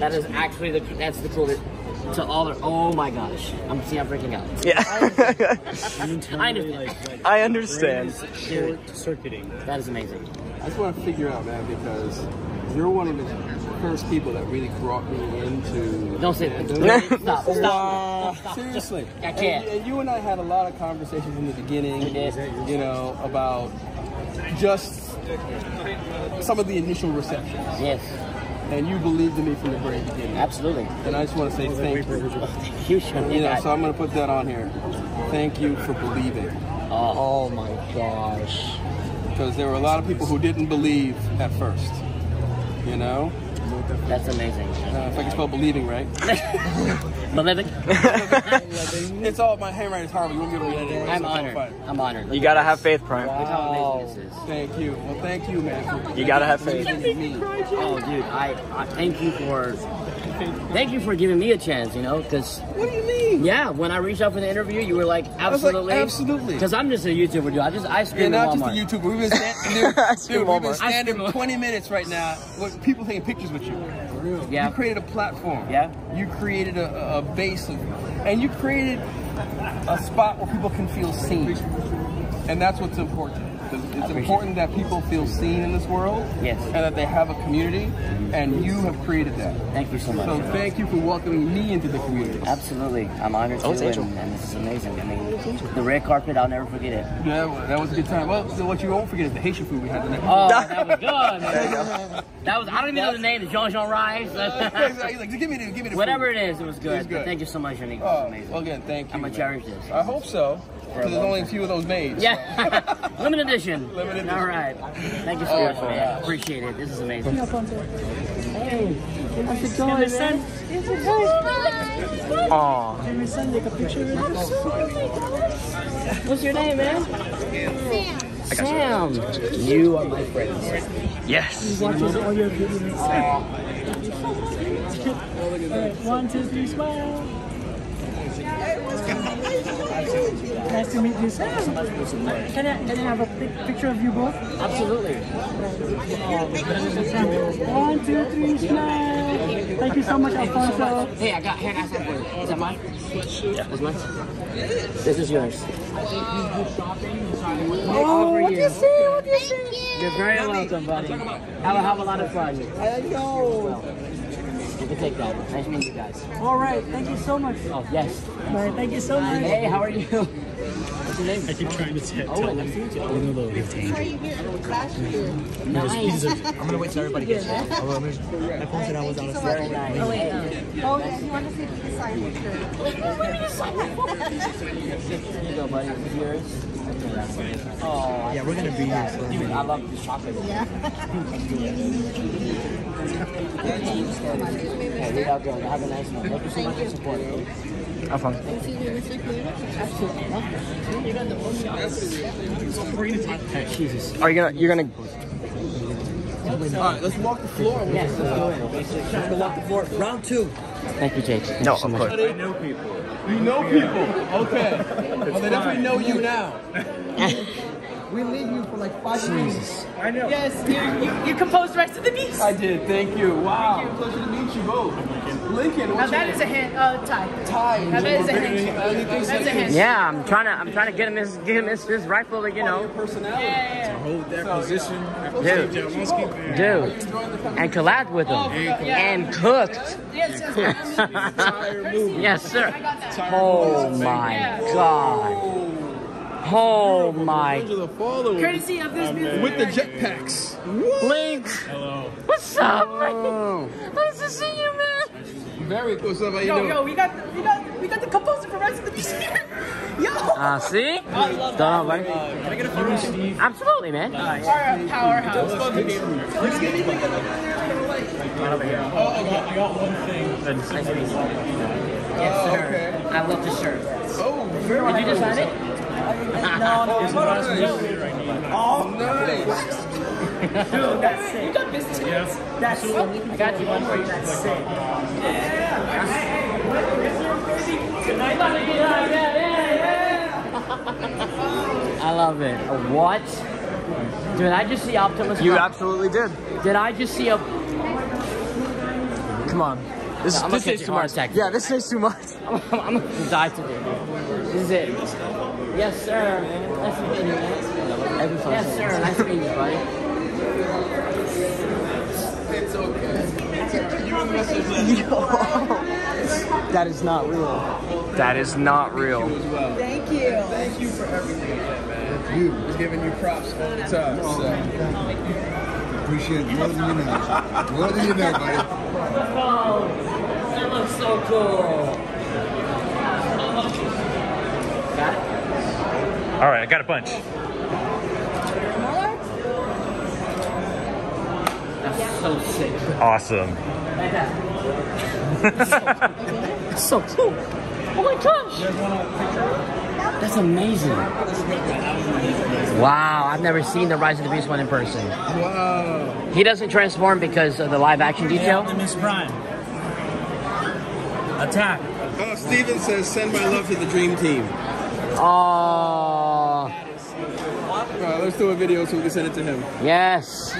That is actually the. That's the coolest. To all their, oh my gosh, I'm freaking out. Yeah, I understand. Short circuiting. That is amazing. I just want to figure out, man, because you're one of the first people that really brought me into. Don't say that. Stop. Seriously, I can't. And you and I had a lot of conversations in the beginning. You know about just some of the initial receptions. Yes. And you believed in me from the very beginning. Absolutely. And I just want to say thank you. You know, so I'm going to put that on here. Thank you for believing. Oh my gosh. Because there were a lot of people who didn't believe at first. You know? That's amazing. If I can spell believing right. Believing? It's all my handwriting is horrible. You won't be able to read it. I'm honored. I'm honored. You gotta have faith, Prime. Look how amazing this is. Thank you. Well, thank you, man. You gotta have faith. Oh, dude, I thank you for. Thank you for giving me a chance, you know, because... What do you mean? Yeah, when I reached out for the interview, you were like, absolutely. Like, absolutely. Because I'm just a YouTuber, dude. I scream at Walmart. Not just a YouTuber. We've been standing 20 minutes right now. With people taking pictures with you. For real. Yeah. You created a platform. Yeah. You created a base. And you created a spot where people can feel seen. And that's what's important. It's important that people feel seen in this world, yes, and that they have a community, and you have created that. Thank you so much. So thank you for welcoming me into the community. Absolutely. I'm honored too, and this is amazing. I mean, the red carpet, I'll never forget it. Yeah, that was a good time. Well, so what you won't forget is the Haitian food we had tonight. Oh, that was good. That was, I don't even know the name, the Jean-Jean Rice. He's like, give me the whatever food. It is, it was good. It was good. But thank you so much, Jongnic. It was amazing. Well, again, thank you. I'm going to cherish this. I hope so. Because there's only a few of those made. Yeah. So. Limited edition. Limited edition. All right. Thank you so much, man. Appreciate it. This is amazing. Hey. How's it going, man? It's a guy. Aw. Can my son take a picture of this? What's your name, man? Sam. Sam. You are my friend. Yes. He watches all your videos. Right, 1, 2, 3, smile. Nice to meet you, sir. Can I have a picture of you both? Absolutely. 1, 2, 3, smile. Thank you so much, Alfonso. Hey, I got here. Is that mine? Yeah. That's mine? This is yours. Oh, what do you see? What do you see? You're very welcome, buddy. I'll have a lot of fun. I know. You can take that. Nice to meet you guys. All right. Thank you so much. Oh, yes. All right. Thank you so much. Hey, how are you? What's your name? I keep trying to tell you. Are you here? Nice. I'm going to wait till everybody gets here. I posted I was on a Saturday night. Oh, yeah. You want to see if you can sign your shirt? Let me just sign that. Here you go, buddy. Yours. That's a wrap. Oh, yeah, we're gonna be here for a minute. I love this chocolate. Yeah. Have a nice one. Thank you so much for supporting. Alfonso. Jesus. Are you gonna? You're gonna. Alright, let's walk the floor. Yes, let's go in. Let's go walk the floor. Round two. Thank you, Jake. No, of course. I know people. You know people. Okay. Well, they definitely know you now. We leave you for like 5 minutes. Jesus. I know. Yes, you composed Rise of the Beasts. I did. Thank you. Wow. Thank you. Pleasure to meet you both. Lincoln. Now that is a hand tie. Tie. Now that is a hand. That's a hand. Yeah, I'm trying to get him his rifle, you know. Personality. Yeah. To hold that position. Dude. And collab with him. Oh, yeah. And cooked. Yes, yes, sir. Oh my God. Oh my! Courtesy of this music. With the jetpacks. Link. Hello. What's up, Link? Nice to see you, man. Very cool. What's up, how you doing? Yo, we got the composer for Rise of the Beasts here. Yo. See? I love that. Can I get a photo, Steve? Absolutely, man. Nice. Our powerhouse. Let's get anything over there. Oh, I got one thing. Nice to meet you. Yes, sir. I love the shirt. Oh, very nice. Did you decide it? No. Oh, nice. Dude, that's sick. You got business cards? Yeah. That's sick. I got you one for you. That's sick. Yeah. I love it. What? Did I just see Optimus Prime? You absolutely did. Did I just see a... Come on. This is too much. Yeah, this is too much. I'm gonna die today. This is it. Yes, sir. Nice to meet you, man. Yes, sir. Nice to meet you, buddy. It's okay. You message. Yo. That is not real. That is not real. Thank you. Thank you for everything, man. You. We're giving you props all the time. So. Appreciate it more than you know. More than you know, buddy. Oh, that looks so cool. Got it? All right, I got a bunch. That's so sick. Awesome. That's so cool. Oh my gosh. That's amazing. Wow, I've never seen the Rise of the Beast one in person. Whoa. He doesn't transform because of the live action detail. Optimus Prime. Attack. Oh, Steven says, send my love to the dream team. Oh. Let's do a video so we can send it to him. Yes.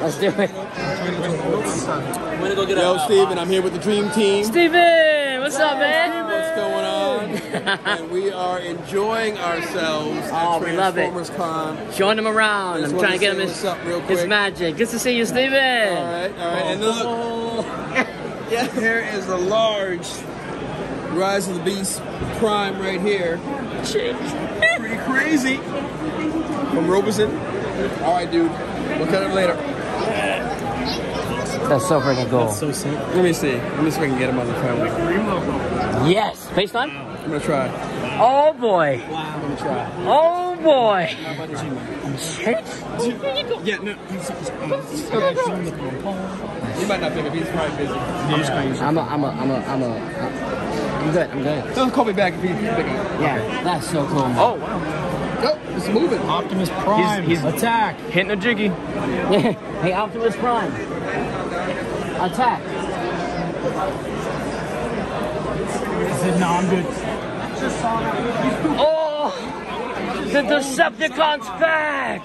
Let's do it. I'm gonna go get Yo, Steven, I'm here with the dream team. Steven, what's up, man? What's going on? And we are enjoying ourselves at Transformers Con. Showing them around. I'm trying to get him his magic. Good to see you, Steven. All right, all right. And look, yeah, here is a large Rise of the Beast Prime right here. Pretty crazy. From RoboSan. All right, dude. We'll cut it later. That's so freaking cool. That's so sick. Let me see. Let me see if I can get him on the phone. Yes. FaceTime? I'm going to try. Oh, boy. Wow. I'm going to try. Oh, boy. Yeah, no. He might not pick up. He's probably busy. Yeah. I'm good. I'm good. Don't call me back if he's picking up. Yeah. That's so cool, man. Oh, wow. Oh, it's moving. Optimus Prime. He's attack. Hitting a jiggy. Hey, Optimus Prime. Attack. I said, no, I'm good. Oh, the Decepticons back.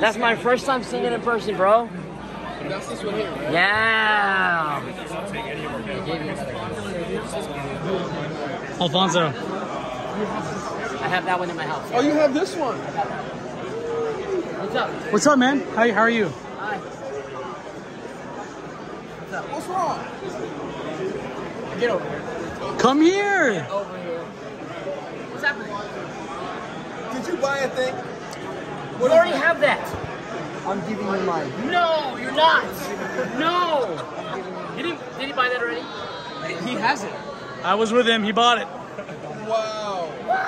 That's my first time seeing it in person, bro. That's this one here, right? Yeah. Alfonso. I have that one in my house. Oh, you have this one. What's up? What's up, man? How are you? Hi. What's up? What's wrong? Get over here. Come here. Get over here. What's happening? Did you buy a thing? You already have that. I'm giving you mine. No, you're not. No. Did he buy that already? He has it. I was with him. He bought it. Wow.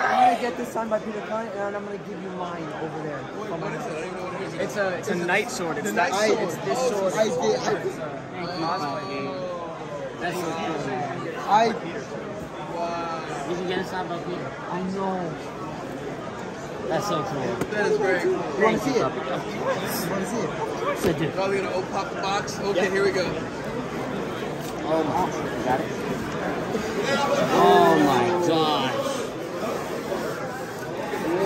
I'm gonna get this signed by Peter Cullen, and I'm gonna give you mine over there. Wait, what is it? I don't even know what it is. It's a knight sword. It's that sword. It's this sword. That's so cool. You can get it signed by Peter. I know. That's so cool. That is great. You wanna see it? So, dude. Probably gonna open pop the box. Okay, yep. Here we go. Oh my. Got it. Oh my gosh.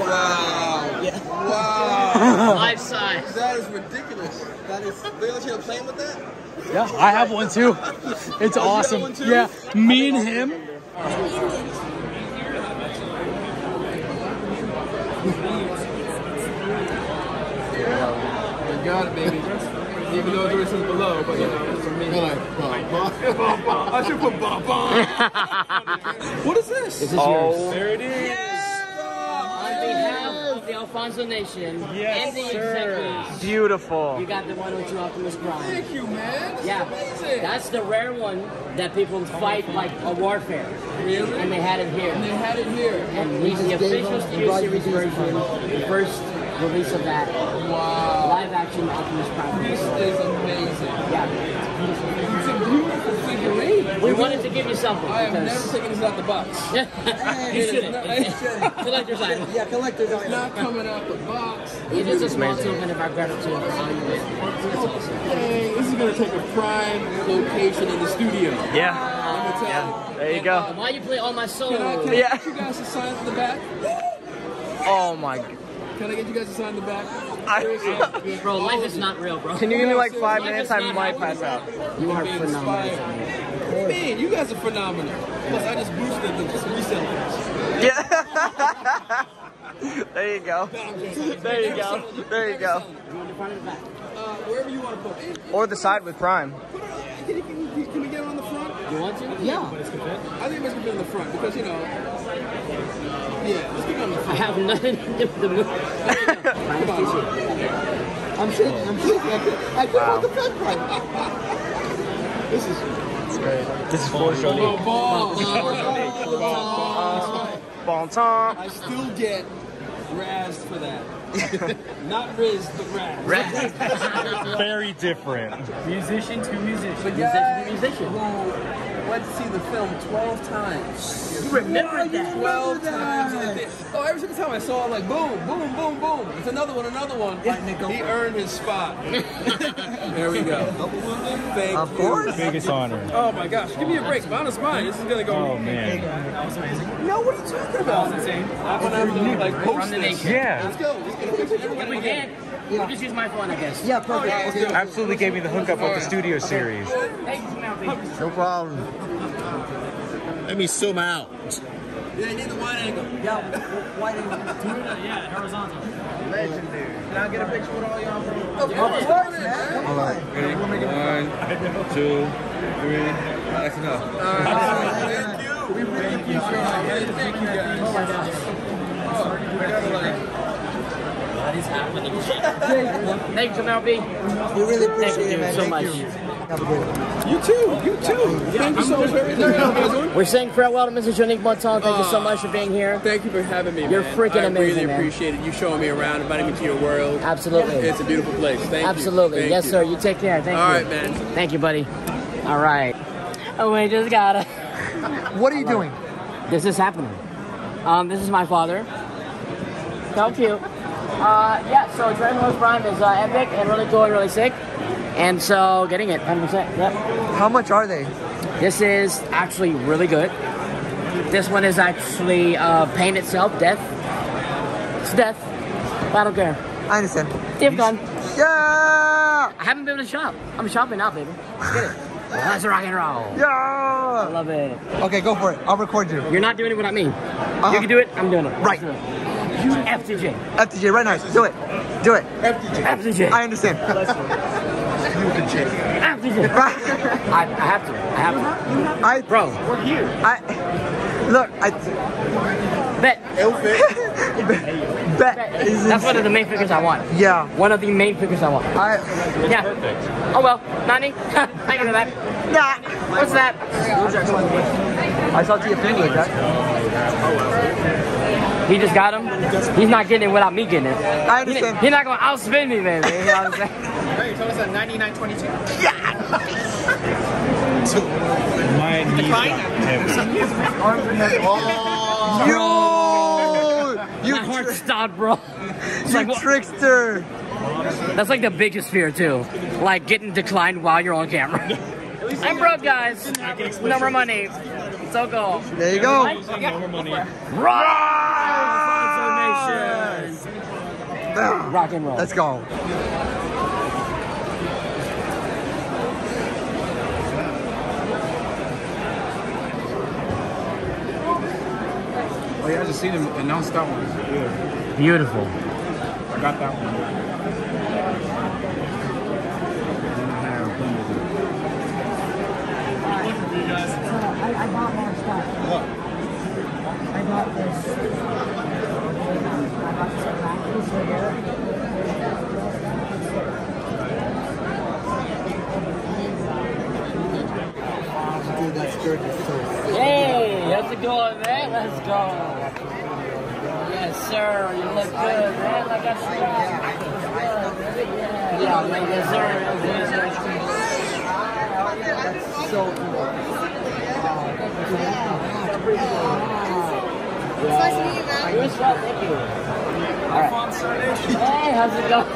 Wow. Yeah. Wow. Life size. That is ridiculous. That is. They let you playing with that? Yeah, I have one too. It's awesome. One too? Yeah, me and him. I got it, baby. Even though it's below, but you know, it's for me. I should put bomb on. What is this? This is yours. There it is. Yeah. Alfonso Nation, yes, and the executives. Beautiful. You got the 102 Optimus Prime. Thank you, man. That's amazing. That's the rare one that people fight like a warfare. Really? And they had it here. And he's the official Studio Series version, the first release of that. Wow. Live action Optimus Prime. This is amazing. Yeah. It's a beautiful figurine. We wanted to give you something. I have never taken this out the box. You shouldn't. Collector's item. Yeah, collector's item. It's not coming out the box. It is a small token of our gratitude. It's awesome. Hey, this is going to take a prime location in the studio. Yeah. Let me tell you. There you go. Why you play All My Soul? Can I get you guys to sign in the back? Oh my God. Can I get you guys to sign the back? Bro, life is not real, bro. Can you give me like 5 minutes? I might pass out. You are phenomenal. Man, you guys are phenomenal. Plus, I just boosted them, just reselling them. Yeah. There you go. There you go. You want to find it in the back? Wherever you want to put it. Or the side with Prime. Can we get it on the front? You want to? Yeah. I think it's going to be on the front because, you know... Yeah, let's get on the phone. I have nothing to do with the movie. I'm shaking. I could want the fat part. This is... That's great. This is for Jongnic. Bontemps. I still get razzed for that. Not Riz, but razzed. Very different. Musician to musician. But guys, musician to musician. Went to see the film 12 times. You remember that? 12 times. Oh, every single time I saw it, like boom, boom, boom, boom. It's another one. He earned his spot. There we go. Of course. Biggest honor. Oh my gosh, give me a break. Honest mind, this is gonna go. Oh man, that was amazing. No, what are you talking about? That was insane. I'm gonna like post this. Yeah. Let's go. We can. Yeah. Just use my phone, I guess. Yeah, perfect. Yeah, absolutely gave me the hookup with the Studio Series. No problem. Let me zoom out. Yeah, you need the wide angle. Yeah, wide angle. Yeah, horizontal. Legendary. Can I get a picture with all y'all? Of course, man. All right. Ready? 1, 2, 3. That's enough. All right. Thank you. We really appreciate it. Thank you, guys. Oh, my gosh. That is happening. Thanks, MLB. We really appreciate it, man. Thank you so much. Have a good one. You too. Thank you so much for everything. We're saying farewell to Mr. Jongnic Bontemps. Thank you so much for being here. Thank you for having me. You're freaking amazing. I really appreciate it. You showing me around, inviting me to your world. Absolutely. It's a beautiful place. Thank you. Absolutely. Yes, sir. You take care. Thank you. All right, man. Thank you, buddy. All right. Oh, we just got it. What are you doing? This is happening. This is my father. So cute. Yeah, so Transformers Prime is epic and really cool and really sick. And so, getting it, 100%. Yep. How much are they? This is actually really good. This one is actually pain itself, death. It's death. I don't care. I understand. TFCon. Yeah! I haven't been able to shop. I'm shopping now, baby. Let's get it. Let's rock and roll. Yeah! I love it. Okay, go for it. I'll record you. You're not doing it without me. You can do it, I'm doing it. Right. You FTJ. FTJ, right now. Do it. Do it. FTJ. FTJ. I understand. I have to. Bro, we're here. Look, bet. That's one of the main figures I want. Yeah. One of the main figures I want. Yeah. Perfect. Oh well, 90. I don't know that. Nah. What's that? I saw the opinion. Oh well. He just got him. He's not getting it without me getting it. I understand. He's not going to outspin me, man. You know what I'm saying? Hey, you told us at 99.22. Yeah! Two. My knees got Yo! My heart stopped, bro. It's you like, trickster. That's like the biggest fear, too. Like, getting declined while you're on camera. I'm broke, guys. Number money. So cool. There you go. Rise! Rock and roll. Let's go. Oh yeah, I just seen him announce that one. Beautiful. I got that one. I bought more stuff. What? I bought this. I bought some black here. Dude, that skirt is so sick. Hey, how's it going, man? Let's go. Yes, sir. You look good, man. Like I said. Yeah, yeah, man. Yes, sir. That's so cool. It's nice to meet you, man. You're strong, thank you. Alfonso Nation. Hey, how's it going?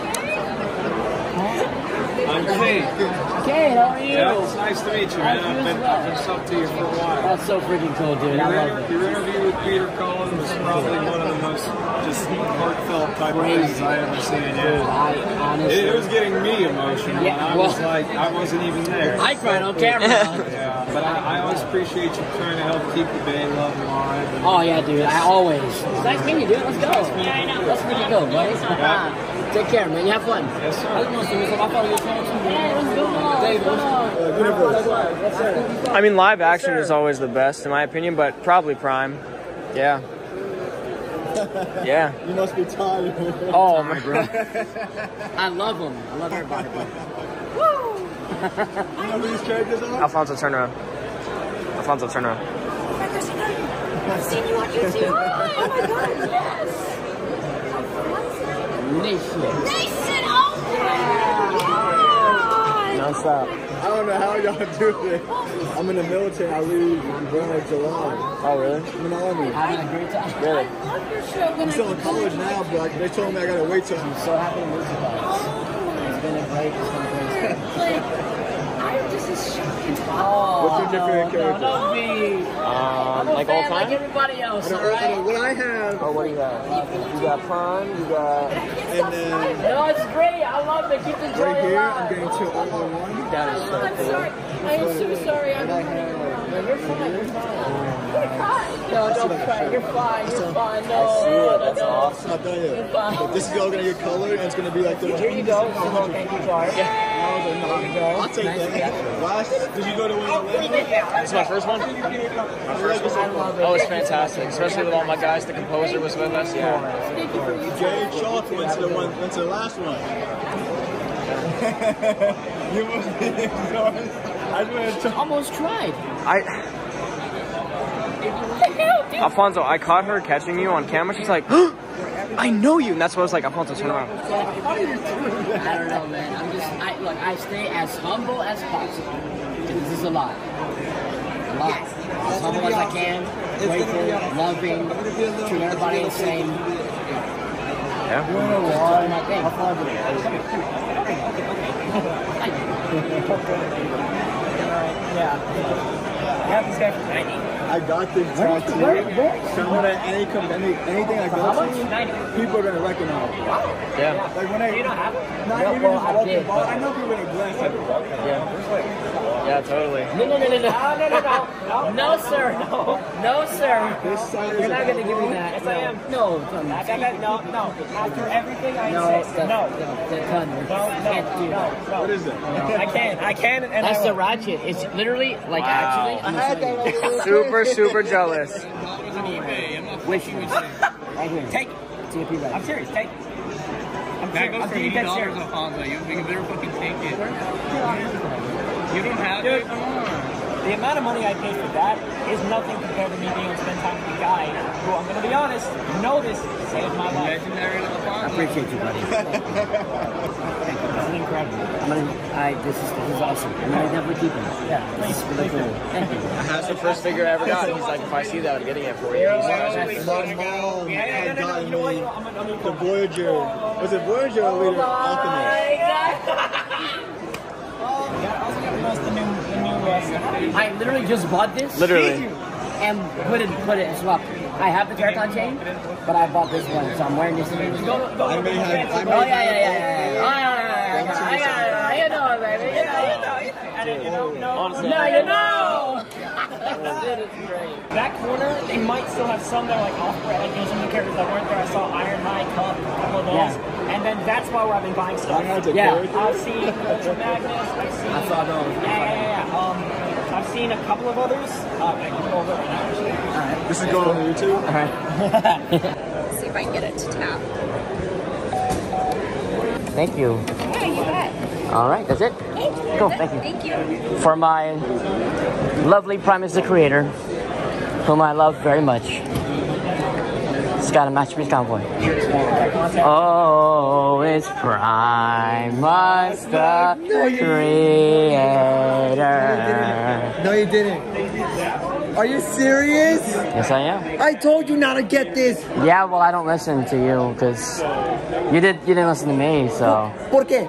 I'm Kate. Kate, how are you? Yeah, it's nice to meet you, man. I've been sub to you for a while. That's so freaking cool, dude. I love it. Your interview with Peter Cullen was probably one of the most just heartfelt type of things I ever seen. It was getting me emotional. Yeah, I was like, I wasn't even there. I cried on camera. Yeah, but I always appreciate you trying to help keep the Bay love alive. And oh yeah, dude. I always. It's nice meeting you, dude. Let's go. That's pretty cool, buddy. Take care, man. You have fun. Yes, sir. I mean, live action is always the best, in my opinion, but probably Prime. Yeah. Yeah. You must be tired. Oh, my bro. I love him. I love everybody. Woo! You know who these characters are? Alfonso, turn around. Alfonso, turn around. I've seen you on YouTube. Oh, my God, yes! Nation. Nation, oh yeah. Non-stop. I don't know how y'all do it. I'm in the military. I leave in July. Oh really? I'm in the army. Having a great time. Really? I love your show. I'm still in college now, but like, they told me I gotta wait till I'm so happy to lose the box. Oh. It's been a break. It's been a break. Like, this is shocking. Oh. What's your different character? Like all time? Like everybody else. Right? What I have. Oh, what do you have? You got Prime, you got. And then. No, it's great. I love it. Keep the joy right here, alive. I'm getting to all-on-one. That is so cool. Sorry. I am so sorry. I'm not going to. You're fine. You're fine. No, don't cry. You're fine. You're fine. No. I see it. That's awesome. I've done it. You're fine. This is all going to get colored, and it's going to be like the. Here you go. Thank you, Jar. I'll take that. Last, did you go to one of the ladies? It's my first one. My first one. Oh, it's fantastic, especially with all my guys. The composer was with us. Yeah. Jay Chalk went to the last one. You almost tried. Alfonso, I caught her catching you on camera. She's like, huh? I know you, and that's what I was like, Alfonso, turn around. I don't know, man. I'm just, look, I stay as humble as possible. This is a lot. A lot. As humble as I can, grateful, loving, treat everybody the same. Yeah. Yeah. You have this guy for 90. I got this tattoo. So when anything I go to, people are gonna recognize me. Yeah. Like when I, you don't have it? Not even just walking by. I know people are gonna glance at me. Yeah. Yeah, totally. No. No, sir. No, sir. This side is. You're not gonna give me that. Yes, I am. No. No. After everything I say. No. No. What is it? I can. And that's sriracha. It's literally like actually. I had that. Super. Super jealous. Wish you would say. Take it. I'm serious. Take it. I'm that goes for $80, Alfonso. You better fucking take it. You don't have it. Come on. The amount of money I paid for that is nothing compared to me being able to spend time with the guy who, I'm going to be honest, this saved my life. I appreciate you, buddy. Thank you. This is incredible. This is awesome. I'm going to definitely keep it. Yeah, please. Really cool. Thank you. That's the first figure I ever got. He's like, if I see that, I'm getting it for you. The Voyager. Was it Voyager or later? Optimus. I literally just bought this. And put it and swapped. I have the Terracon chain, but I bought this one, so I'm wearing this. That corner, they might still have some that are like off-brand, like some of the characters that weren't there. I saw Ironhide, Cup, a couple of those, and then that's why I've been buying stuff. I've seen Ultra Magnus. I saw those. I've seen a couple of others. I can go over right now, actually. Alright. This is going on YouTube. Alright. Let's see if I can get it to tap. Thank you. Yeah, you bet. Alright, that's it. Thank you. Cool, thank you. For my lovely Primus the Creator, whom I love very much. It's got a masterpiece convoy. Oh, it's Primus the Creator. No, you didn't. Are you serious? Yes, I am. I told you not to get this. Yeah, well, I don't listen to you because you didn't listen to me. So. ¿Por qué?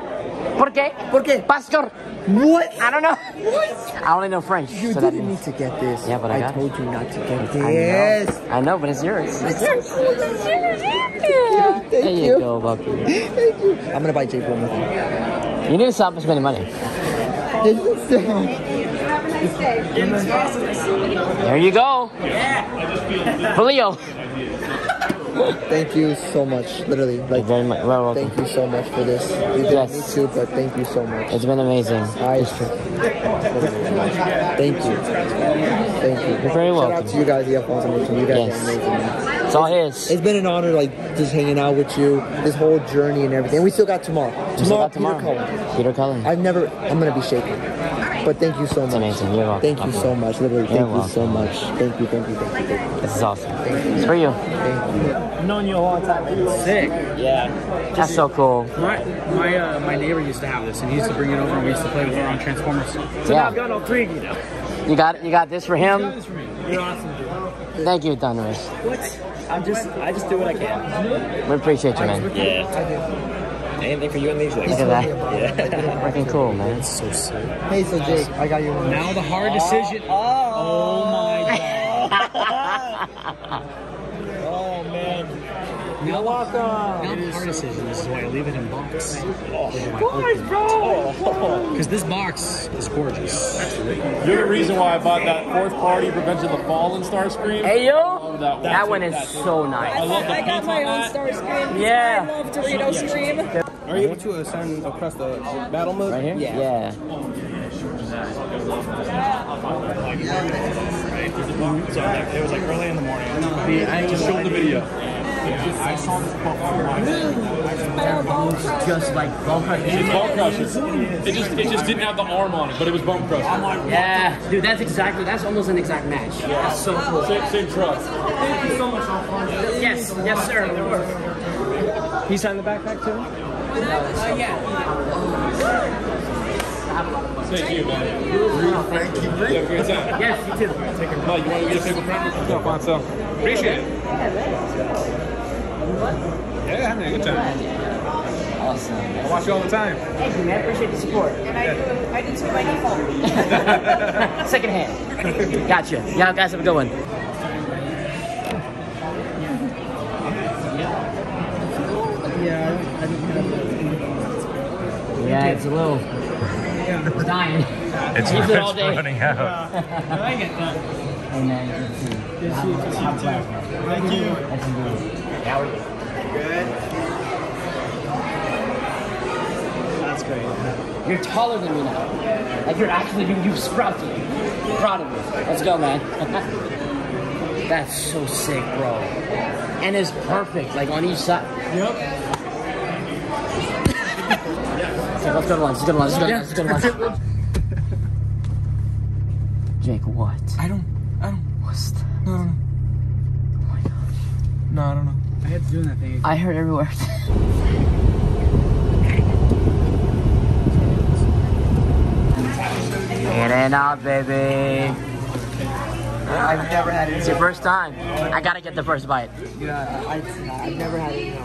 ¿Por qué? ¿Por qué? Pastor. What? I don't know. What? I only know French. You didn't need to get this. Yeah, but I told you not to get this. I know, but it's yours. It's yours. It's yours. Yeah. There you go, Bucky. Thank you. I'm gonna buy Jake one with you. You need to stop spending money. Have a nice day. There you go. Yeah. For Leo. Thank you so much, literally. Like, very much. Well, thank you so much for this. You didn't need to, but thank you so much. It's been amazing. Thank you. Thank you. You're very welcome. Shout out to you guys, the Alfonso Nation. You guys are amazing. Man. It's all his. It's been an honor, like, just hanging out with you, this whole journey and everything. We still got tomorrow. Peter Cullen. I'm going to be shaking. But thank you so much. It's amazing. You're welcome. Thank you so much. Literally, thank you so much. Thank you, thank you. This is awesome. It's for you. Thank you. I've known you a long time. Sick. Yeah. That's so cool. My neighbor used to have this, and he used to bring it over, and we used to play with it on Transformers. So now I've got all three of you now. You got this for him? Got this for me. You're awesome, dude. Thank you, Donovan. What? I just do what I can. We appreciate you, man. Yeah. Anything for you and these legs. Look at that. Yeah. Freaking cool, man. That's so sick. Hey, so Jake, I got you one. Now the hard decision. Oh my God. You're welcome. Now the hard decision. This is why I leave it in box. Why, bro? Because this box is gorgeous. You're the reason why I bought that fourth party Revenge of the Fallen Starscream. Hey, yo! That one is so nice. I got my own Starscream. Yeah. I love Dorito Scream. Are you able to ascend across the battle mode? Right here? Yeah. So it was like early in the morning. I just showed the video. I saw this bone crushers. It just didn't have the arm on it, but it was bone crushers. Yeah, dude, that's almost an exact match. Yeah. That's so cool. Same truck. Thank you so much, Alfonso. Yes, sir. He signed the backpack too. Yeah. Thank you, man. Yes, you too. Oh, you want to get a paper print? Alfonso. Appreciate it. Yeah, having a good time. Awesome. I watch you all the time. Thank you, man. Appreciate the support. And I do too by default. Second hand. Gotcha. Y'all guys have a good one. Yeah, it's a little dying. It's running out. I get that. Hey, man. Thank you. That's good. How are you? Good. That's great. You're taller than me now. Like you're actually, you've sprouted. I'm proud of you. Let's go, man. That's so sick, bro. And it's perfect, like on each side. Yep. So let's go to lunch. Let's go to lunch. Let's go to lunch. Jake, what? I don't. What's that? No. Oh my gosh. No, I don't know. I had to do that thing again. I heard everywhere. Get it out, baby. I've never had it. It's your first time. I gotta get the first bite. Yeah, I've never had it.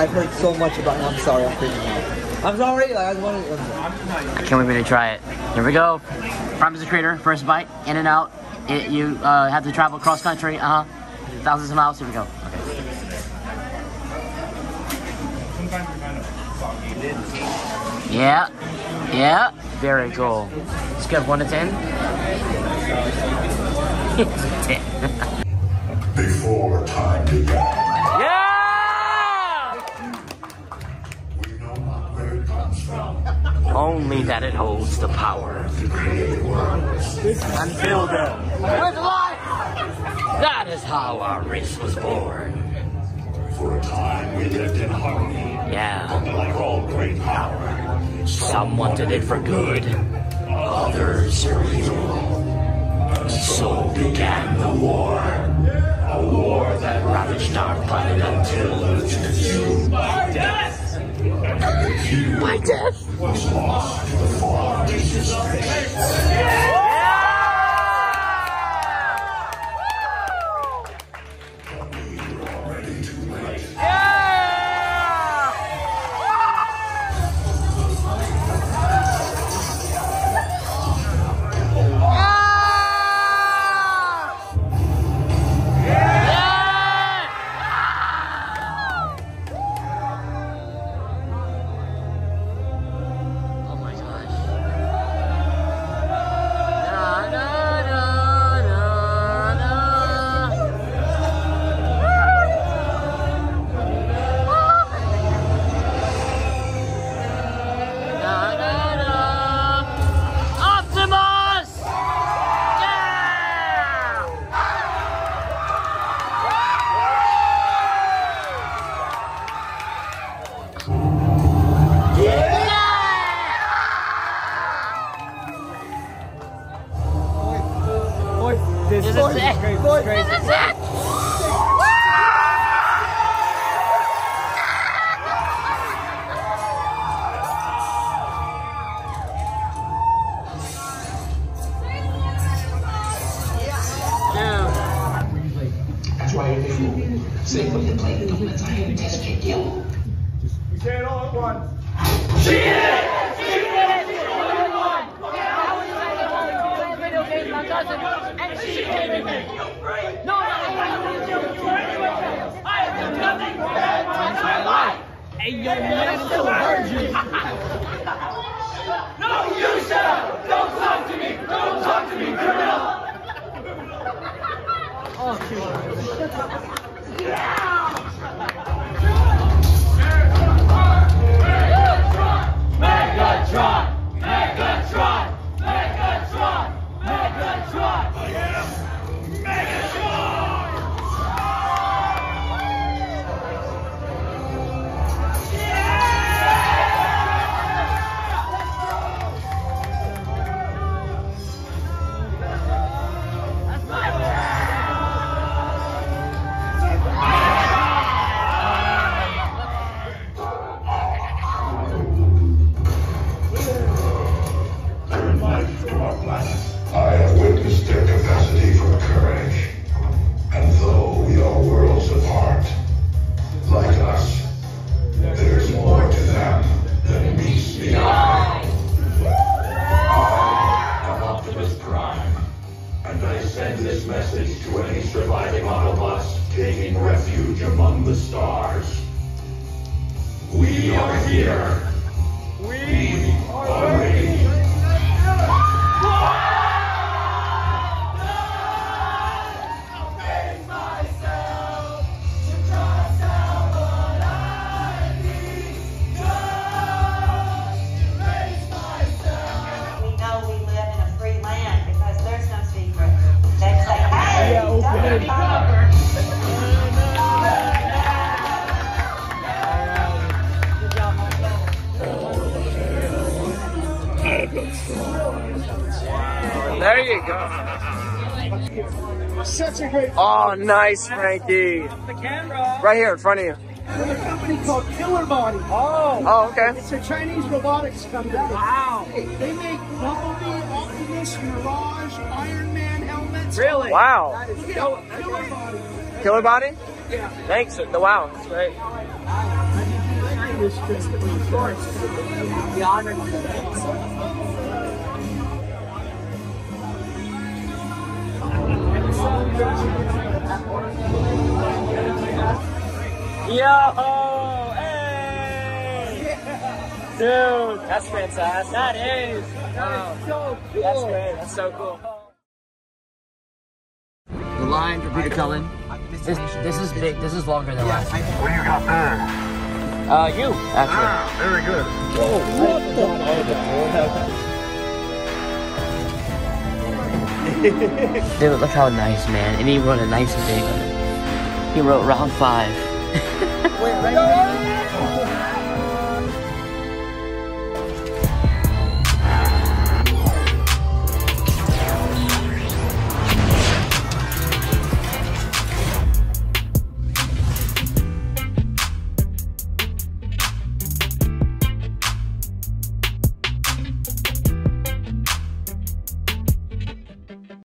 I've heard so much about it. I'm sorry. I'm sorry. Like, I can't wait to try it. Here we go. Primus the Creator. First bite. In and out. You have to travel cross country. Thousands of miles. Here we go. Yeah, yeah, very cool. Scale 1 to 10. 10. Before time began. Yeah! We know not where it comes from. Only that it holds the power to create worlds and fill them with life. That is how our race was born. For a time we lived in harmony. Yeah. But like all great power, some wanted it for good, others for evil. And so began the war. A war that ravaged our planet until it was consumed by death. And the hue was lost to the fallen pieces of space. Wow, there you go. Such a great. Oh, nice, Frankie. Right here in front of you. With a company called Killer Body. Oh. Oh, okay. It's a Chinese robotics company. Wow. They make Bumblebee, Optimus, Mirage, Iron Man helmets. Really? Wow. That is Killer Body. Killer Body? Yeah. Thanks. Wow, that's great. Yo, hey! Dude, that's fantastic. That is. Wow. That is so cool. That's great. That's so cool. The line for Peter Cullen. This is big. This is longer than last. What do you got there? You, actually. Ah, very good. Whoa, what the? Dude, look how nice, man. And he wrote a nice thing on it. He wrote round 5. Wait, right now.